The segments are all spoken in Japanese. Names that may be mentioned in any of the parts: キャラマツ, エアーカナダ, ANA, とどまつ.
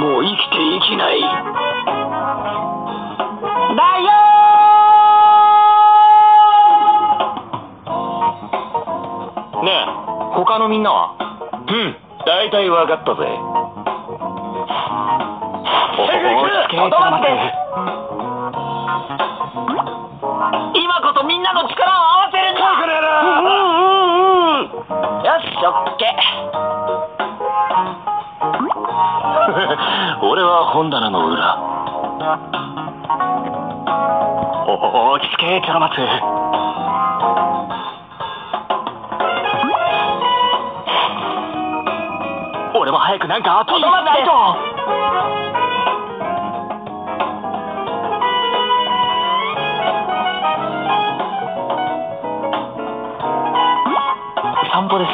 もう生きていけないだよ。ねえ、他のみんなは？大体わかったぜ。今こそみんなの力を合わせるんだ。よし、オッケー。俺は本棚の裏。落ち着け、キャラマツ。俺も早くなんかアピールしないと。散歩です。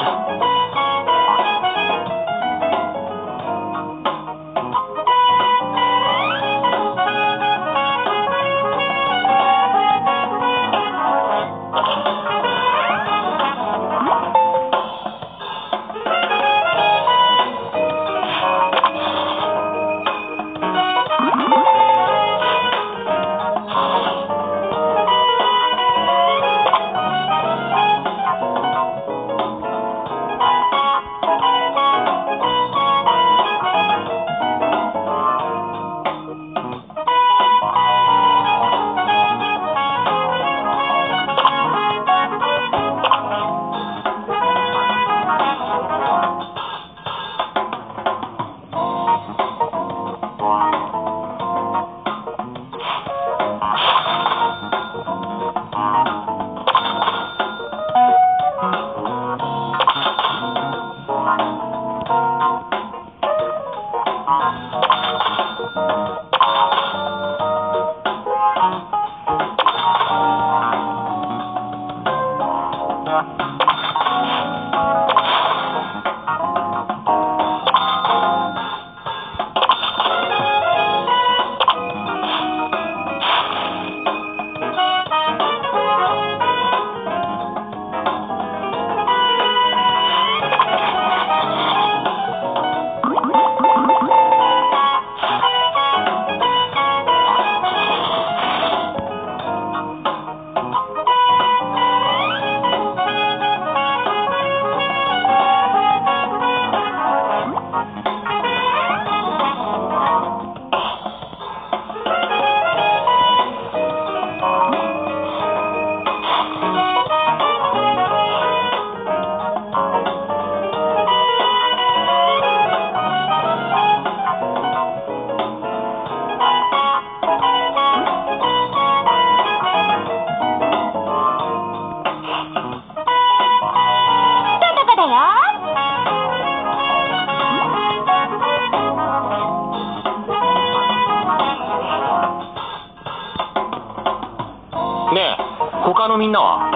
他のみんなは？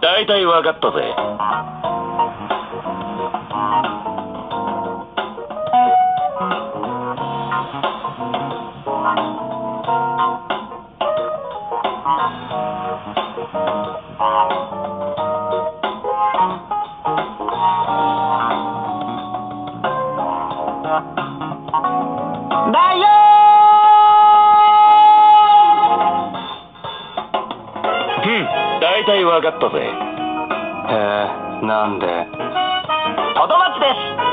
大体わかったぜ。だよ。大体わかったぜ。なんで？とどまつです。